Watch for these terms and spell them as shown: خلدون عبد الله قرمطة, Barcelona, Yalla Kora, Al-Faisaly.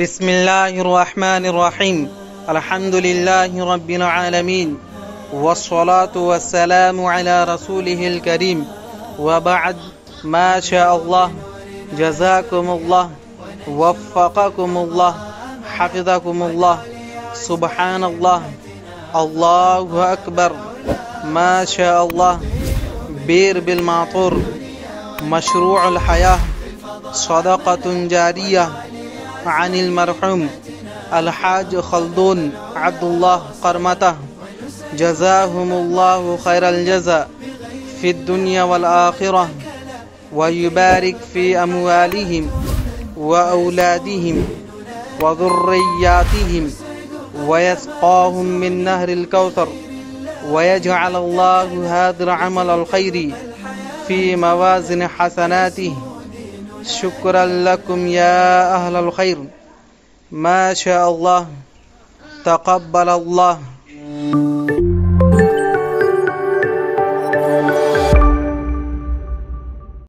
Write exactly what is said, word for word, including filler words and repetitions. بسم الله الرحمن الرحيم. الحمد لله رب العالمين، والصلاة والسلام على رسوله الكريم، وبعد. ما شاء الله، جزاكم الله، وفقكم الله، حفظكم الله. سبحان الله، الله أكبر، ما شاء الله. بير بالمعطور، مشروع الحياة، صدقة جارية عن المرحوم الحاج خلدون عبد الله قرمطة، جزاهم الله خير الجزاء في الدنيا والآخرة، ويبارك في أموالهم وأولادهم وذرياتهم، ويسقاهم من نهر الكوثر، ويجعل الله هذا العمل الخيري في موازن حسناته. شكرا لكم يا أهل الخير، ما شاء الله، تقبل الله.